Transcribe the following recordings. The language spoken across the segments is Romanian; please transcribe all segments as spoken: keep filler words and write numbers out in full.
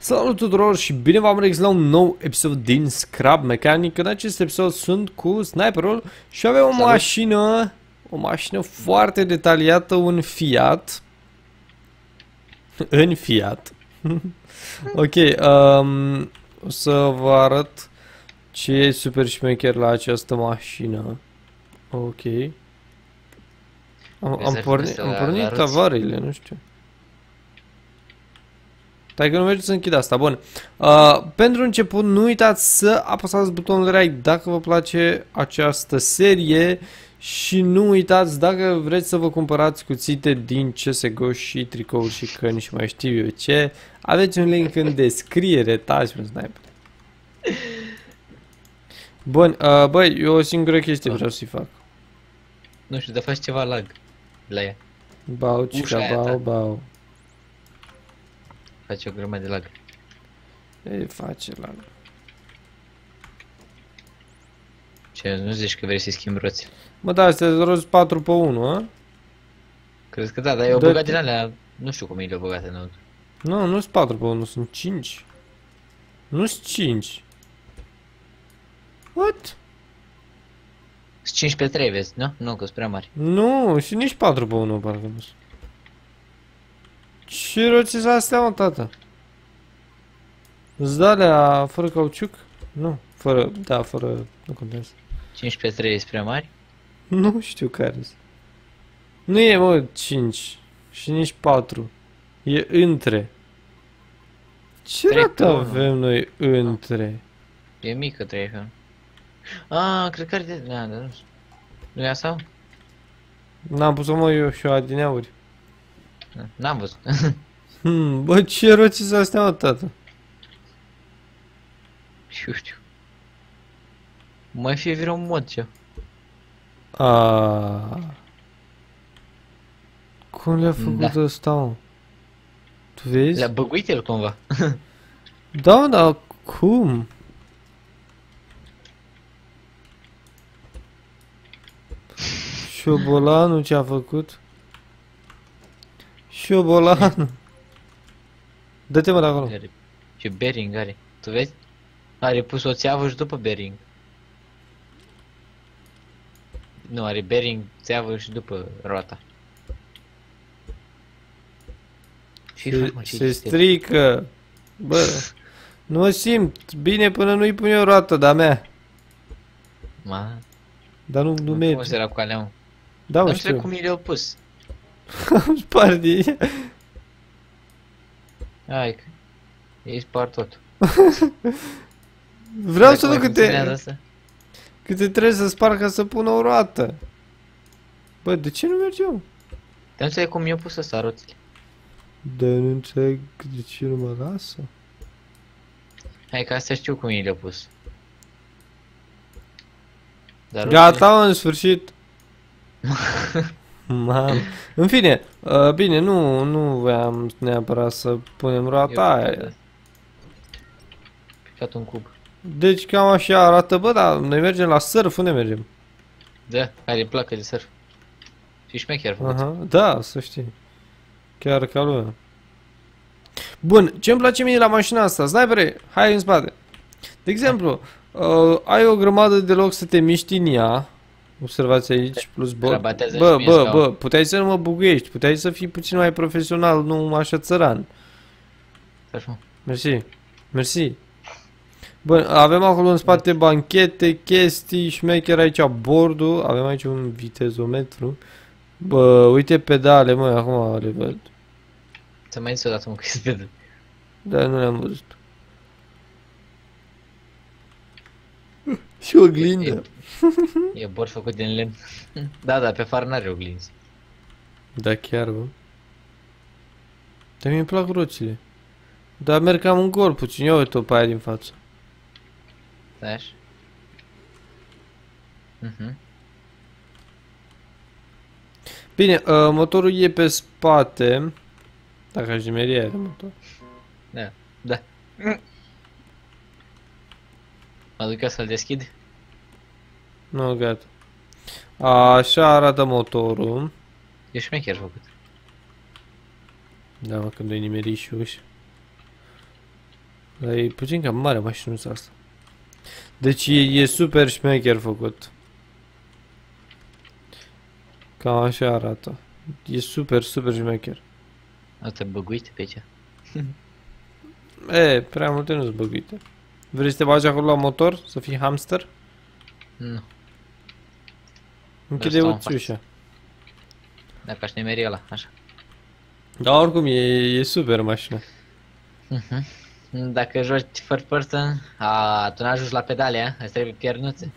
Salut tuturor și bine v-am regăsit la un nou episod din Scrap Mechanic. În acest episod sunt cu Sniperul și avem o mașină, o mașină foarte detaliată, un Fiat. În Fiat. Ok, um, o să vă arăt ce e super șmecher la această mașină. Ok. Am, am pornit, am pornit avarile, nu știu. Stai că nu merge să închid asta, bun. Uh, pentru început, nu uitați să apăsați butonul like dacă vă place această serie și nu uitați dacă vreți să vă cumpărați cuțite din C S G O și tricouri și căni și mai știu eu ce. Aveți un link în descriere, taci un sniper. Bun, uh, băi, eu o singură chestie vreau să-i fac. Nu știu, dar faci ceva lag la ea. Bau, cica, bau, bau. Face o grămadă de lag. Ei, face lag. Ce, nu zici că vrei să-i schimbi roți? Mă, da, astea sunt roți patru pe unu, a? Crezi că da, dar i-au băgat din alea, nu știu cum i-au băgat în Nu, nu sunt patru pe unu, sunt cinci. Nu sunt cinci. What? Sunt cinci pe trei, vezi, nu? Nu, că sunt prea mari. Nu, și nici patru pe unu, parcă nu sunt. Ce roți sunt astea, mă, tata? Îți da alea fără cauciuc? Nu, fără, da, fără, nu contează. cincisprezece pe trei spre mari? Nu știu care sunt. Nu e, mă, cinci și nici patru. E între. Ce roată avem noi între? E mică trei. Ah, cred că are de... Da, dar nu știu. Nu e asta? N-am pus-o, mă, eu și-o adineauri. N-am văzut. Hmm, bă, ce roți sunt astea, mă, tata? Eu știu. Mai fie vreo un mod, ce? Aaaa... Cum le-a făcut ăsta, mă? Tu vezi? Le-a băguit el cumva. Da, mă, dar cum? Șobolanul ce-a făcut? Șobolan! Dă-te, mă, de acolo. Ce bearing are, tu vezi? Are pus o țeavă și după bearing. Nu, are bearing, țeavă și după roata. Se, se strică! Bă, nu o simt bine până nu-i pun eu roata de-a mea. Ma. Dar nu, nu merge. Cum era cu alea, mă? Da, mă, știu. Nu știu cum i-le-au pus. Am spart din ea. Hai, ei spart tot. Vreau să văd câte... Câte trebuie să spar ca să pună o roată. Bă, de ce nu merge, mă? Dar nu înțeleg cum i-a pus ăsta roțile. Dar nu înțeleg de ce nu mă lasă. Hai că astea știu cum i le-a pus. Dar gata, mă, în sfârșit. Mam. În fine, uh, bine, nu, nu voiam neapărat să punem roata aia. Picat un cub. Deci cam așa arată, bă, dar noi mergem la surf, unde mergem? Da, are placă de surf. Și șmecher făcut. Aha, da, să știi. Chiar ca lumea. Bun, ce-mi place mie la mașina asta? Snipere, hai în spate. De exemplu, uh, ai o grămadă de loc să te miști în ea. Observați aici, plus bă, bă, bă, bă, puteai să nu mă buguiești, puteai să fii puțin mai profesional, nu așa țăran. Așa. Mersi, mersi. Bun, avem acolo în spate banchete, chestii, șmecher aici, bordul, avem aici un vitezometru. Bă, uite pedale, măi, acum le văd. Ți-am mai zis o dată, mă, că e pedale. Dar nu le-am văzut. Și oglindă. E bord făcut din lemn. Da, da, pe far n-are oglinzi. Da, chiar, bă. Dar mi-e plac roțile. Dar merg cam în gol puțin, ia uite-o pe aia din față. Da, așa. Uh-huh. Bine, uh, motorul e pe spate. Dacă aș dimeria era motor. Da, da. Mă duc eu să-l deschid? Nu, gata. Așa arată motorul. E șmecher făcut. Da, mă, când doi nimeri și uși. Dar e puțin cam mare mașinuța asta. Deci e, e super șmecher făcut. Cam așa arată. E super, super șmecher. Asta băguite pe ce? E, prea multe nu-s băguite. Vrei să te bagi acolo la motor? Să fii hamster? Nu. Închide-uți ușa. Dacă aș nimeri ăla, așa. Dar oricum e, e super mașina. Uh-huh. Dacă joci first person, a, tu n-ajungi la pedale, îți trebuie piernuțe.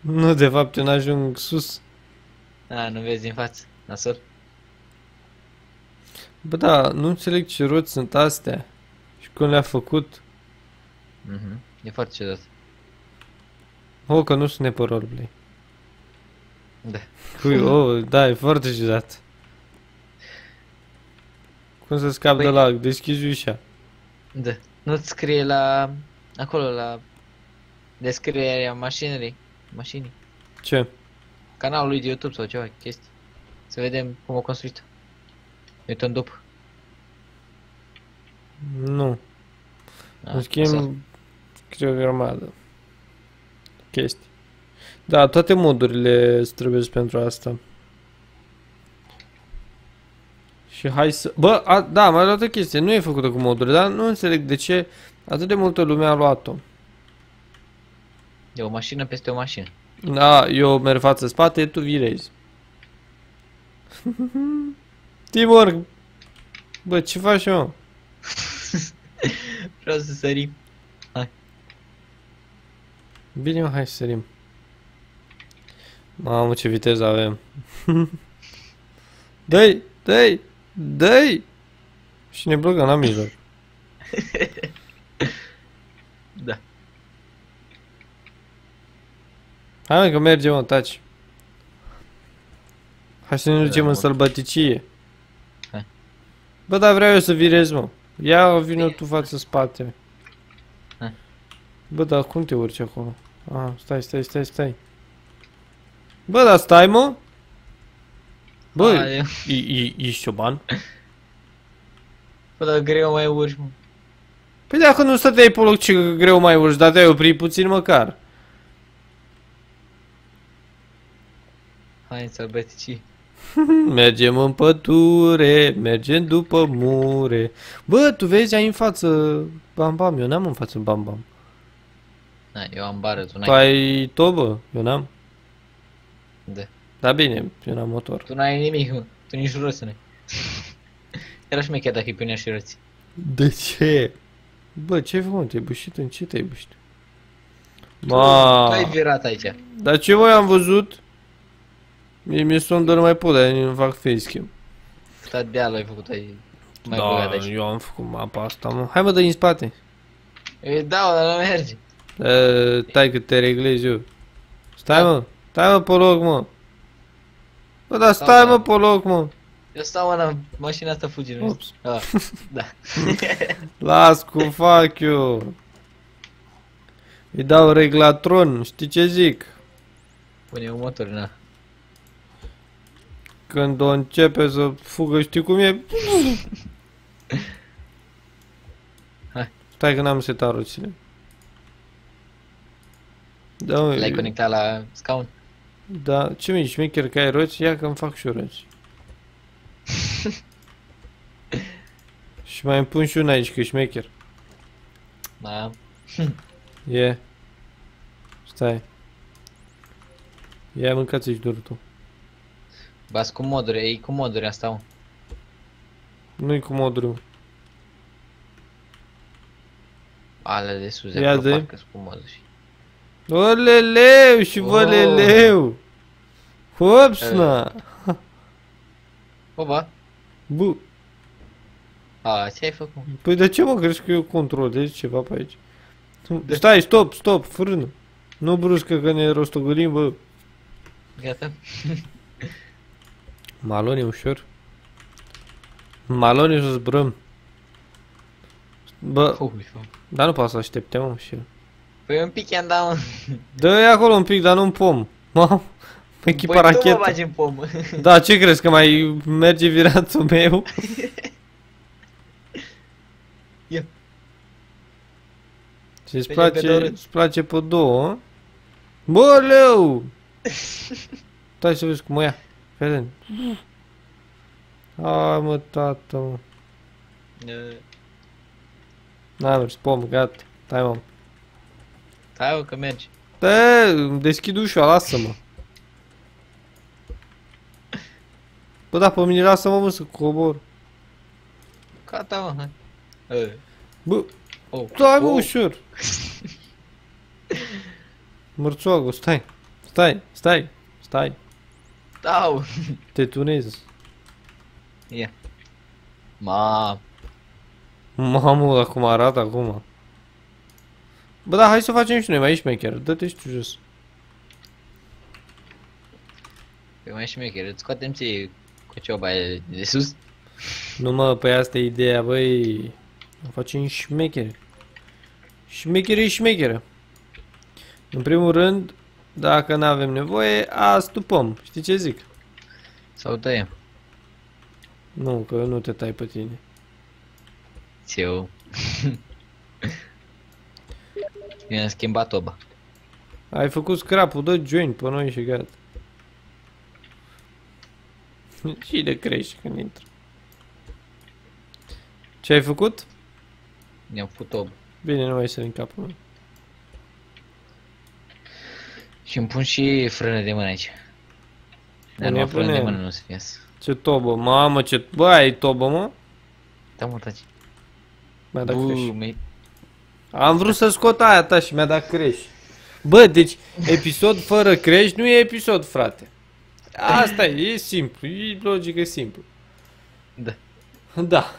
Nu, de fapt eu n-ajung sus. A, nu vezi din față, nasol. Bă, da, nu înțeleg ce roți sunt astea și cum le-a făcut. Uh-huh. E foarte ciudat. O, că nu sunt ne pe roleplay. Da. Cui, oh, da, e foarte ciudat. Cum să scap păi... de la deschizi ușa. Da. Nu-ți scrie la... acolo, la... descrierea mașinii. Mașinii. Ce? Canalul lui de YouTube sau ceva, chestii. Să vedem cum o construit. Uităm după. Nu. A, în schimb, cred o grămadă. Chestii. Da, toate modurile îți trebuie pentru asta. Și hai să... Bă, a, da, mai luat o chestie. Nu e făcută cu moduri, dar nu înțeleg de ce atât de multă lume a luat-o. E o mașină peste o mașină. Da, eu merg față-spate, tu virezi. Timor! Bă, ce faci, eu? Vreau să sărim. Hai. Bine, hai să sărim. Mamă, ce viteză avem. Dă-i, dă-i, dă-i! Și ne blocăm la mijloc. Da. Hai, că mergem, mă, taci. Hai să ne ducem în sălbăticie. Bă, dar vreau eu să virez, mă. Ia, vină tu față-spate. Bă, dar cum te urci acolo? Ah, stai, stai, stai, stai. Bă, dar stai, mă! Bă, a, e... E, e, ești cioban? Bă, dar greu mai urci, mă. Păi dacă nu stăteai pe loc, ce greu mai urci, dar te-ai oprit puțin măcar. Hai, sălbăticii. Mergem în pădure, mergem după mure. Bă, tu vezi, ai în față bam-bam, eu n-am în față bam-bam. Na, eu am bară, tu n-ai. Tu ai tobă, eu n-am. Da. Da bine, eu n-am motor. Tu n-ai nimic, mă. Tu nici roți n-ai. Era șmecher dacă îi punea și roți. De ce? Bă, ce-ai făcut? Te-ai bușit? În ce te-ai bușit? Ma. Tu ai virat aici. Dar ce voi am văzut? Mie mi-e somn doar mai pot, dar nu fac facecam. Stat de ala ai făcut aici. Mai da, eu am făcut mapa asta, mă. Hai mă, dă-i în spate. Eu dau, dar nu merge. Uh, tai că te reglezi eu. Stai da. Mă. Stai mă pe loc, mă. Bă, dar stai, stai mă pe loc, mă. Eu stau mă la mașina asta fugi, nu ah, da. Las cum fac eu. Îi dau reglatron, știi ce zic? Pune un motor, na. Când o începe să fugă, știi cum e? Hai. Stai că n-am setat roțile. Da, l-ai conectat la scaun? Da, ce mici șmecher că ai roți, ia că-mi fac și roți. Și mai îmi pun și una aici, că e șmecher. Da. E. Yeah. Stai. Ia mâncați-și doar tu. Bas cu moduri, e cu moduri asta, mă. Nu-i cu moduri. Ale de suze, ia de. Cu moduri. Oleleu și văleleu! Hopsna! Opa! Bu! A, ce-ai făcut? Păi de ce mă crezi că eu controlez ceva pe aici? Stai, stop, stop, frână! Nu bruscă că ne rostogolim, bă! Gata? Malone ușor. Malone să zbrăm. Bă, dar nu poate să așteptăm, mă, și eu. Păi un pic i-am dat, mă. Dă-i acolo un pic, dar nu în pom. Mă, echipa rachetă. Păi tu mă bagi în pom. Da, ce crezi, că mai merge viratul meu? Ia. Și îți place, îți place pe două. Bă, leu! Stai să vezi cum o ia. Fede-n. Hai, mă, tata, mă. N-a mers, pom, gata. Stai, mă. Stai, mă, că mergi. Da, deschid ușa, lasă-mă. Bă, da, pe mine lasă-mă, mă, să cobor. Gata, mă, hai. Bă, stai, mă, ușor. Mărțoagă, stai, stai, stai, stai. Stau. Te tunezi. Ia. Mamă. Mamă, dar cum arată acum. Bă, da, hai să facem și noi, mai ești șmecher, dă-te și tu jos. Păi mai ești șmecher, îți scoatem ție cocioba de sus. Nu mă, păi asta e ideea, băi. O facem șmechere. Șmechere e șmecheră. În primul rând, dacă n-avem nevoie, astupăm. Știi ce zic? Sau tăiem. Nu, că nu te tai pe tine. Ți-eu. Mi-am schimbat oba. Ai făcut scrap-ul, dă join pe noi și gata. Și de crești când intră. Ce ai făcut? Mi-am făcut oba. Bine, nu mai să în capul meu. Și îmi pun și frână de mână aici. Dar nu frână de mână nu se iasă. Ce tobă, mamă, ce... Bă, ai tobă, mă? Da, mă, taci. Mi-a dat creș. Am vrut să scot aia ta și mi-a dat creș. Bă, deci, episod fără creș nu e episod, frate. Asta e, e simplu, e logică simplu. Da. Da.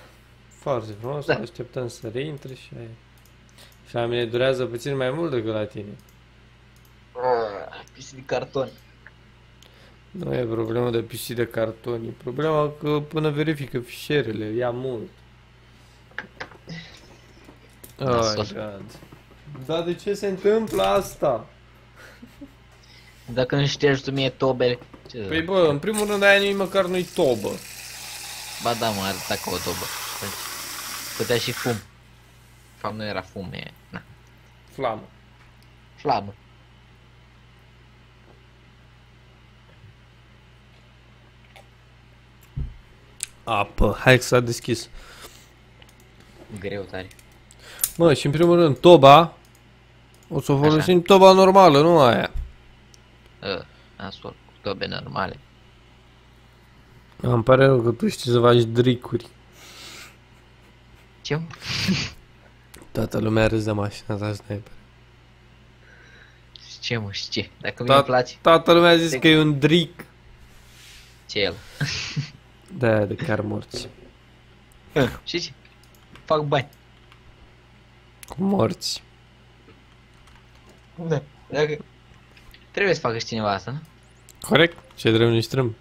Foarte frumos, da. Așteptăm să reintre și aia. Și la mine durează puțin mai mult decât la tine. Pisi de carton. Nu e problema de pisi de carton, e problema că până verifică fișierele, ia mult. Oh my God. Dar de ce se întâmplă asta? Dacă nu ștergi tu mie tobele. Păi bă, în primul rând aia nici măcar nu-i tobă. Ba da, mă, arăta ca o tobă. Putea și fum. Fam nu era fum, e... Na. Flamă. Flamă. Apă, hai că s-a deschis. Greu tare. Mă, și în primul rând, toba. O să folosim așa. Toba normală, nu aia. Ă, nasol, cu tobe normale. Îmi pare rău că tu știi să faci dricuri. Ce? Toată lumea râză mașina ta, Sniper. Și ce, mă, și ce? Dacă mi-e place. Toată lumea a zis că e un dric. Ce el? Da, de car morți. Și ce? Fac bani. Cu morți. Da, dacă... Trebuie să facă și cineva asta, nu? Corect, ce drept nici strâmb.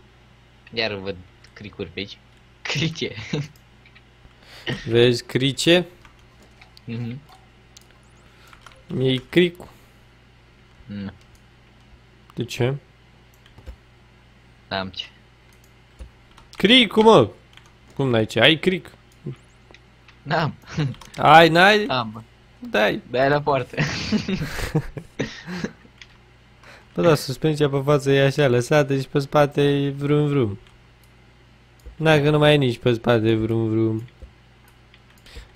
Iar văd cricuri pe aici. Crice. Vezi crice? Mhm. E cricul. Nu. De ce? N-am ce. Cricu, mă! Cum n-ai ce? Ai cric? N-am. Ai, n-ai? Am. Dai. Dai la poartă. Bă, da, suspensia pe față e așa lăsată și pe spate e vrum vrum. Dacă nu mai e nici pe spate vrum vrum.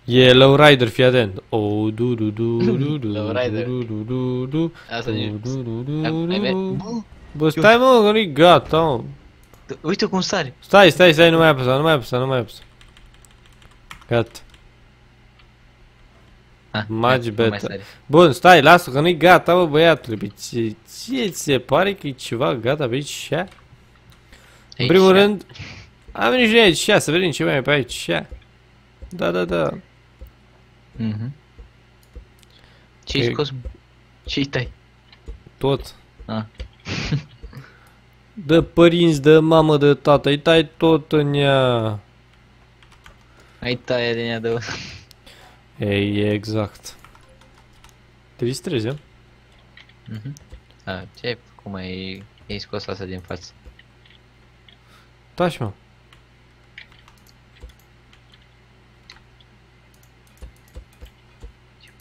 E lowrider, fii atent. O, du du du du du lowrider. Asta nu-i... Bă, stai, mă, că nu-i gata, mă. Uite cum sare. Stai, stai, stai, nu mai apăsa, nu mai apăsa, nu mai apăsa. Gata. Magi beta. Bun, stai, lasă că nu-i gata, bă, băiatule. Ție ți se pare că e ceva gata pe aici și aia? În primul rând, am venit și aici și aia, să vedem ce mai e pe aici și aia. Da, da, da. Ce-i scos? Ce-i tai? Tot. De părinți, de mamă, de tată, îi tai tot în ea. Ai taie din ea de... Ei, exact. Te distrezi, a? Mhm. A, ce-ai făcut, mă, i-ai scos asta din față? Taci, mă.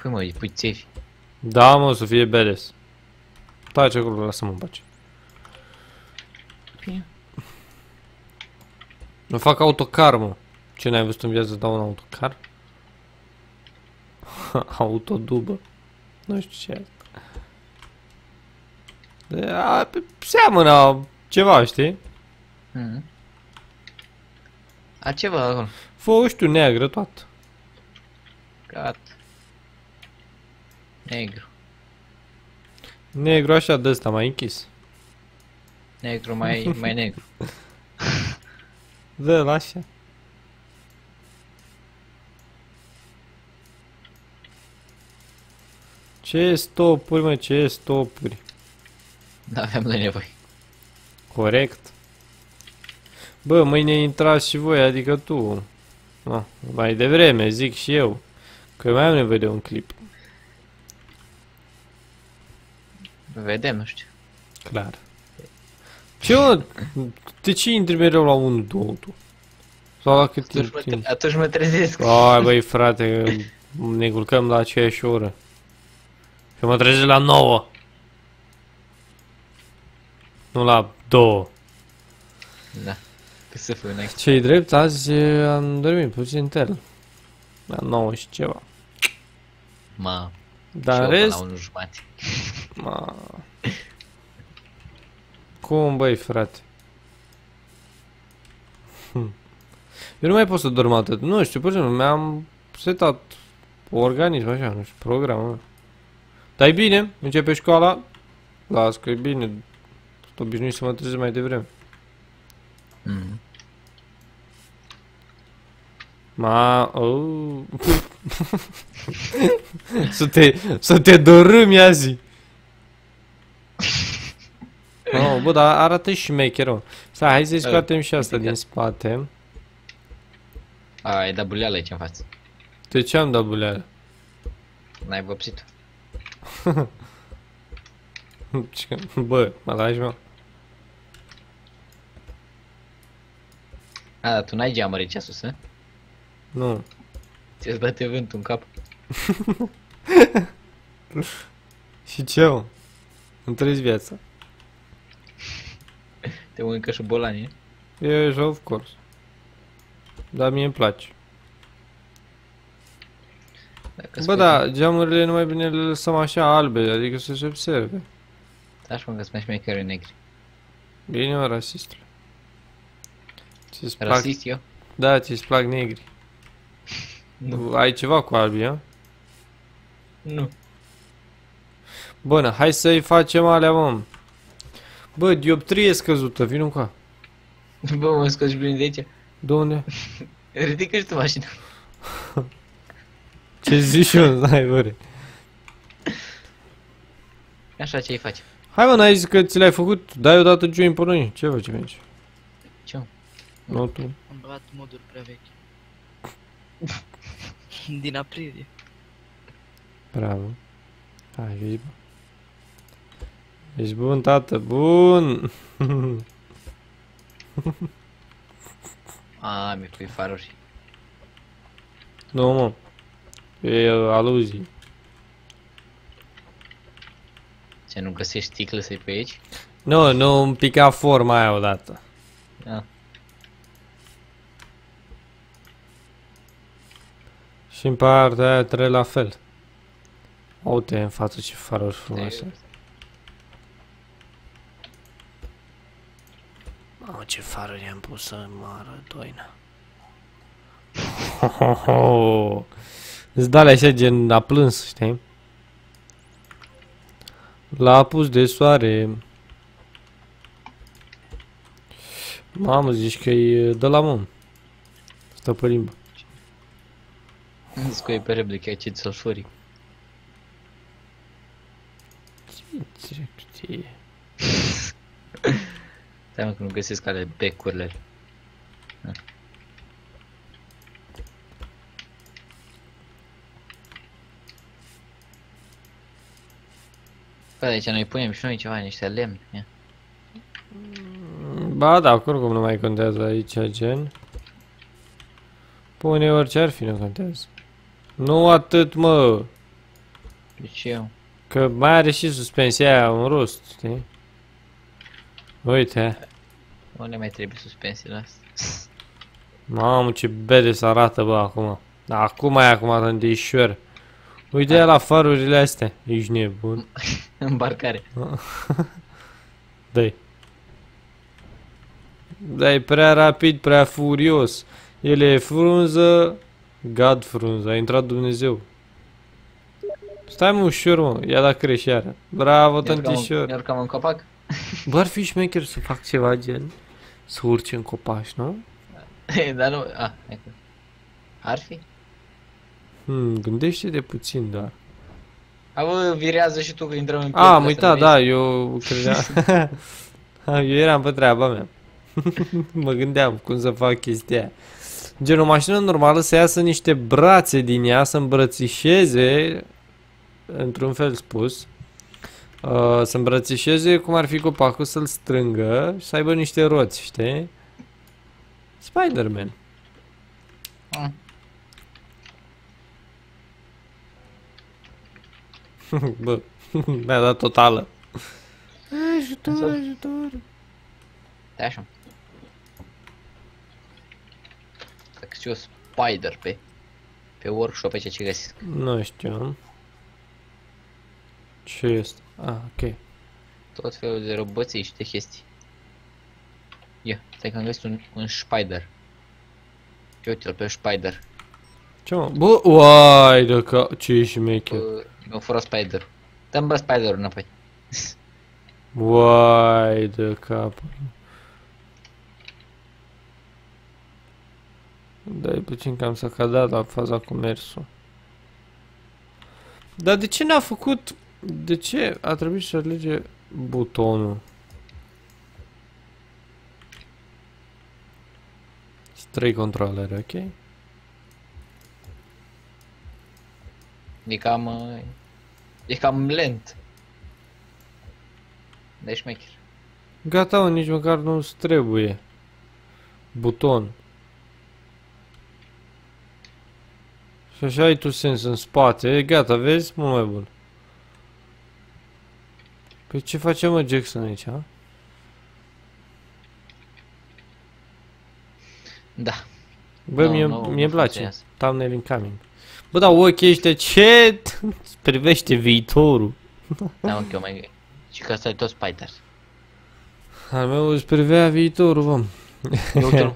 pui mă, îi pui țevi. Da mă, să fie beres. Taci acolo, lasă-mă în pace. Bine. Îmi fac autocar, mă. Ce n-ai văzut în viață, dau un autocar? Autodubă. Nu știu ce e asta. Seamănă ceva, știi? Mm. A ceva acolo. Fă o știu neagră toată. Gat. Negru. Negru așa de ăsta, mai închis. Negru mai, mai negru. Da, lasă. Ce stopuri, mă, ce stopuri. Da, aveam de nevoie. Corect. Bă, mâine intrați și voi, adică tu. No, mai devreme, zic și eu. Că mai am nevoie de un clip. Vedem, nu știu. Clar. Ce, mă? De ce intri mereu la unu doi tu? Sau la cât timp? Atunci mă trezesc. Ai, băi, frate, ne culcăm la aceeași oră. Și mă trezesc la nouă. Nu la două. Da. Ce-i drept, azi am dormit puțin tel. La nouă și ceva. Ma. Dar rest... la unu jumate. Ma. Cum, băi, frate? Hm. Eu nu mai pot să dorm atât. Nu știu, pur și simplu, mi-am setat organism, așa, nu știu, programul. Dar e bine, începe școala. Las că e bine. Sunt obișnuit să mă trezesc mai devreme. Mm. Ma, oh. Să te, să te dorâmi azi. Oh, bă, dar arată și șmecherul. Stai, hai să-i scoatem și asta din spate. A, e dat buleală aici în față. De ce am dat buleală? N-ai vopsit. Bă, mă lași, mă. A, tu n-ai geamări ceasul, să? Nu. Ți-ați bate vântul în cap. Și ce, mă? Îmi treci viața. Te mănâncă și bolanii, e? E, of course. Dar mie îmi place. Dacă bă, da, geamurile numai bine le lăsăm așa albe, adică să se observe. Da, și mă, că-s mai șmecherii negri. Bine, mă, rasistule. Rasist plac... eu? Da, ți-ți plac negri. Nu. Ai ceva cu albi, a? Nu. Bună, hai să-i facem alea, mă. Bă, dioptrie scăzută, vin încoa. Bă, mă scoți bine de aici. De unde? Ridică și tu mașina. Ce zici eu, n-ai. Așa, ce-i faci? Hai, mă, n-ai zis că ți l-ai făcut? Dai odată join pe noi. Ce facem aici? Ce? Nu tu. Am luat moduri prea vechi. Din aprilie. Bravo. Hai, vezi, bă. Ești bun, tată, bun! A, mi-e pui faruri. Nu, mă. E aluzii. Ce, nu găsești sticlă să-i pui aici? Nu, nu, îmi pica forma aia odată. Da. Și în partea aia trebuie la fel. Uite în față ce faruri frumoase. Mamă, ce faruri am pus să mă arăt doina. Hohoho. Îți dă așa gen a plâns, știi? La apus de soare. Mamă, zici că-i de la mom. Stă pe limbă. Zici că e pe replic, ai acid sulfuric. Ce trebuie? Stai, mă, că nu găsesc ale becurile. Bă, aici noi punem și noi ceva, niște lemn. Ba, da, oricum nu mai contează aici, gen. Pune orice ar fi, nu contează. Nu atât, mă. Deci eu. Că mai are și suspensia aia un rost, știi? Uite. Unde mai trebuie suspensiile astea? Mamă, ce bede se arată, bă, acum. Acum e acum, tândișor. Uite la farurile astea. Ești nebun. Îmbarcare. Dă-i. Dă-i prea rapid, prea furios. El e frunză. God frunză. A intrat Dumnezeu. Stai mă ușor, mă. Ia la creșeară. Bravo, tândișor. Ne urcăm în copac? Bă, ar fi șmecher să fac ceva gen. Să urci în copaci, nu? Dar nu... A, hai că... Ar fi? Hmm, gândește-te puțin, da. A, bă, virează și tu că intrăm în piață. A, am uitat, da, eu credeam... Eu eram pe treaba mea. Mă gândeam cum să fac chestia aia. Gen, o mașină normală să iasă niște brațe din ea, să îmbrățișeze, într-un fel spus, uh, să îmbrățișeze cum ar fi copacul, să-l strângă și să aibă niște roți, știi? Spider-Man. Mm. Bă, mi-a dat totală. Ajutor, ajutor. Da, așa. Dacă știu Spider pe pe workshop, pe ce ce găsesc. Nu știu. Ce este? Ah, ok. Tot felul de roboții și de chestii. Ia, stai că am găsit un, un Spider. Uite-l pe Spider. Ce mă? Bă, uai, de ca... ce ești mecher? Mi-au furat Spider. Dă-mi bă Spider-ul înapoi. Uai, de cap. Da, e puțin că am sacadat la faza cu mersul. Dar de ce n-a făcut... De ce a trebuit să alege butonul? Trei controlere, ok? E cam... E cam lent. Deci șmecher. Gata, mă, nici măcar nu-ți trebuie buton. Și așa ai tu sens în spate. E gata, vezi? Mult mai bun. Păi ce facem, mă, Jackson aici, ha? Da. Bă, no, mie-mi place. Thumbnail incoming. Bă, dar ochii ăștia ce privește viitorul? Da, mă, eu mai... Și că ăsta e tot Spider. Al meu îți privea viitorul, bă. Eu uite-l.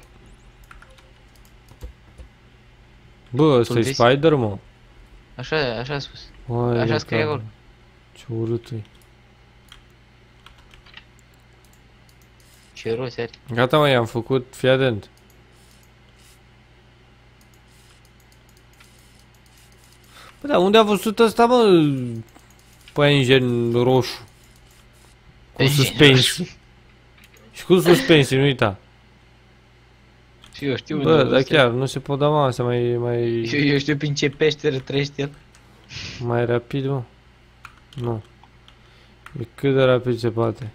Bă, ăsta e Spider, mă. Așa, așa a spus. Oai, așa scrie acolo. Ce urât e. Ce rost are. Gata, mă, i-am făcut, fii atent. Bă, dar unde a văzut ăsta, mă, păinjen roșu? Cu suspensii. Și cu suspensii, nu uita. Și eu știu unde. Bă, dar chiar, nu se pot da, mă, asta mai... mai... Eu, eu știu prin ce peșteră trăiește el. Mai rapid, mă? Nu. E cât de rapid se poate.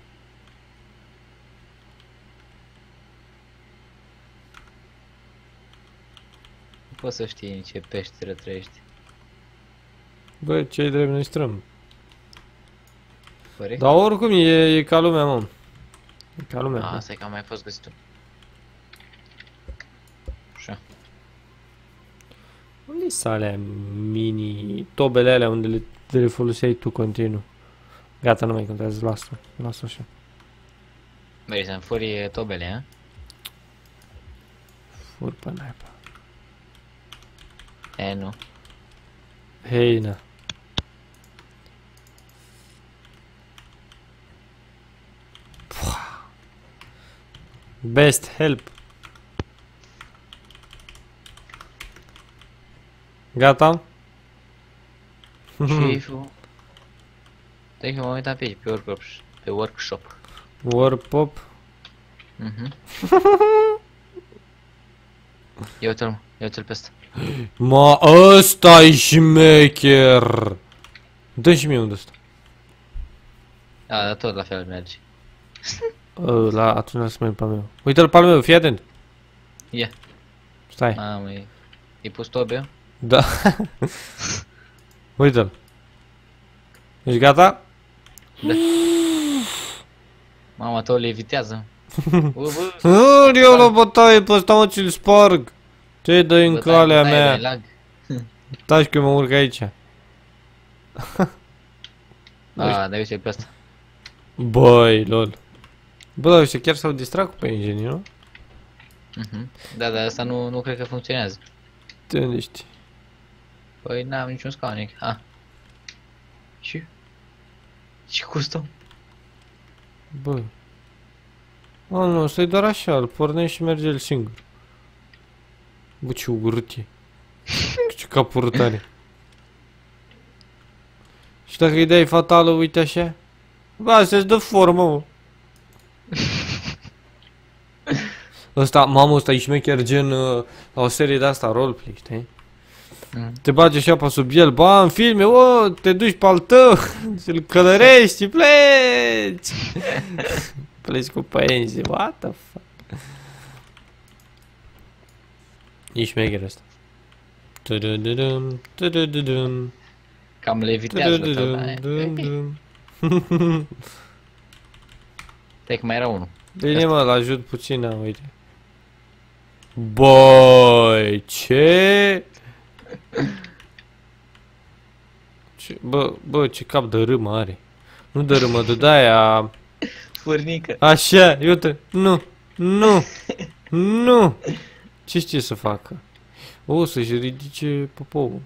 Nu poți să știi în ce peșteră trăiește. Bă, ce-i drept, noi strâm. Corect. Dar oricum e, e ca lumea, mă. E ca lumea. A, asta e că am mai fost găsit un. Așa. Unde sunt alea mini... Tobele alea unde le, le foloseai tu continuu? Gata, nu mai contează, las-o. Las-o așa. Vrei să-mi furi tobele, a? Fur pe naiba. E, nu. Hei, na. Best help. Gata? Șeful. Deci m-am uitat pe workshop. Pe workshop. Warpop? Mhm. Ia uite-l, mă. Ia uite-l pe ăsta. Ma, ăsta-i șmecher! Dă-mi și mie unde ăsta. Da, dar tot la fel merge. La, atunci să mai pe al meu. Uite-l pe al meu, fii atent! Ia. Stai. Mamă, e... E pus tobe? Da. Uite-l. Ești gata? Da. Mama, tău levitează. Nu, eu la bătaie pe ăsta, mă, ce-l sparg. Ce-i dă-i în calea mea? Taci că mă urc aici. A, da, uite-i pe asta. Băi, lol. Bă, dar uite, chiar s-au distrat cu pe ingenii, nu? Da, dar asta nu, nu cred că funcționează. Te gândești? Păi n-am niciun scaunic. Ah. Ce? Ce costă? Bă. A, nu, stai doar așa, îl pornești și merge el singur. Bă, ce urât e. Ce capurât are. Și dacă îi dai fatală, uite așa? Bă, asta-ți dă formă, mă. Ăsta, mamă, ăsta e șmecher gen uh, la o serie de asta, roleplay, știi? Mm. Te bagi așa pe sub el, ba, în filme, o, te duci pe al tău, îl călărești și pleci! Pleci cu părinții, what the fuck? E șmecher ăsta. Cam levitează tot, da? Stai că mai era unul. Bine, mă, l-ajut puțin, am, uite. Băi, ce? ce? Bă, bă, ce cap de râmă are. Nu de râmă, de de-aia... Furnică. Așa, iute, nu, nu, nu. Ce știe să facă? O, să-și ridice popovul.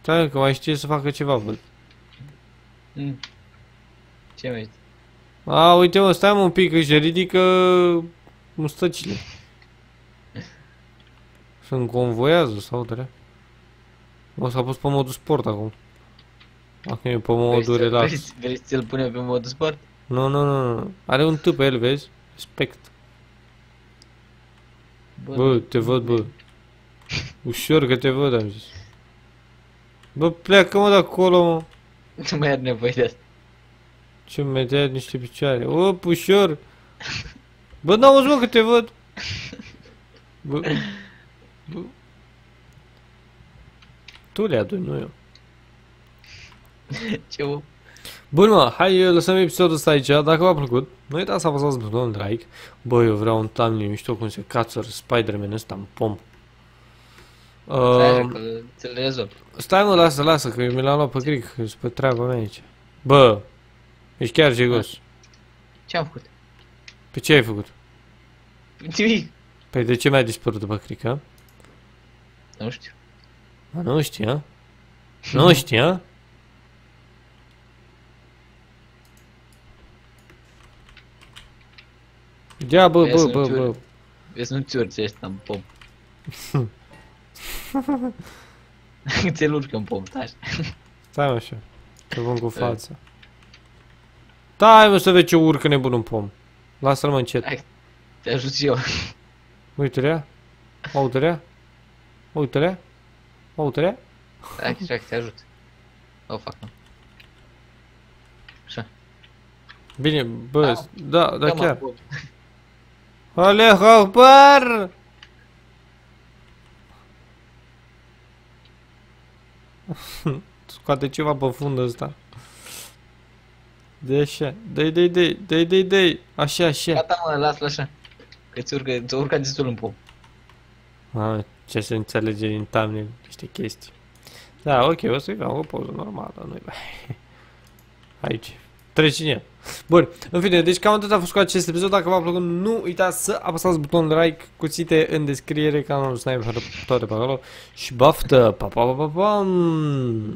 Stai că mai știe să facă ceva, văd. Mm. Ce mai știe? A, uite, mă, stai, mă, un pic, își ridică mustăcile. Sunt convoiază sau tărea? Mă, s-a pus pe modul sport acum. Acum e pe modul relax. Vrei să ți-l pune pe modul sport? Nu, nu, nu, are un T pe el, vezi? Respect. Bă, bă, te văd, bă. Ușor că te văd, am zis. Bă, pleacă, mă, de acolo, mă. Nu mai are nevoie de asta. Ce, mi-ai tăiat niște picioare. O, pușor! Bă, n-auzi, mă, că te văd! Bă... Bă... Tu le aduni, nu eu. Ce, bă? Bun, mă, hai, lăsăm episodul ăsta aici. Dacă v-a plăcut, nu uitați să apăsați butonul de like. Bă, eu vreau un thumbnail mișto cum se cațără Spider-Man ăsta în pom. Stai, ți-l rezolv. Stai, mă, lasă, lasă, că mi l-am luat pe cric, că-s pe treaba mea aici. Bă! Ești chiar jegos. Ce-am făcut? Pe ce ai făcut? Nimic. Păi de ce mi-a dispărut după crică? Nu știu. A, nu știa? Nu știa? Ia, bă, bă, bă, bă. Vezi, nu-ți urci ăsta în pom. Ți-l urcă în pom, stai. Stai, mă, așa. Te vom cu fața. Stai, mă, să vezi ce urcă nebun în pom. Lasă-l, mă, încet. Hai, te ajut și eu. Uite-le-a. Uite-le-a. Uite-le-a. Uite-le-a. Hai, hai, te ajut. O fac, nu. Așa. Bine, bă, da, da, chiar. Allahu Akbar! Scoate ceva pe fundul ăsta. De așa, dai, dai, dai, dai, dai, dai, așa, așa. Gata, mă, las-l așa, că ți urcă, ți urcă destul în pom. Mamă, ce se înțelege din thumbnail, niște chestii. Da, ok, o să-i fac o poză normală, nu-i mai. Aici, treci în ea. Bun, în fine, deci cam atât a fost cu acest episod. Dacă v-a plăcut, nu uitați să apăsați butonul de like, cuțite în descriere, canalul Sniperul, toate pe acolo. Și baftă, pa, pa, pa, pa, pa.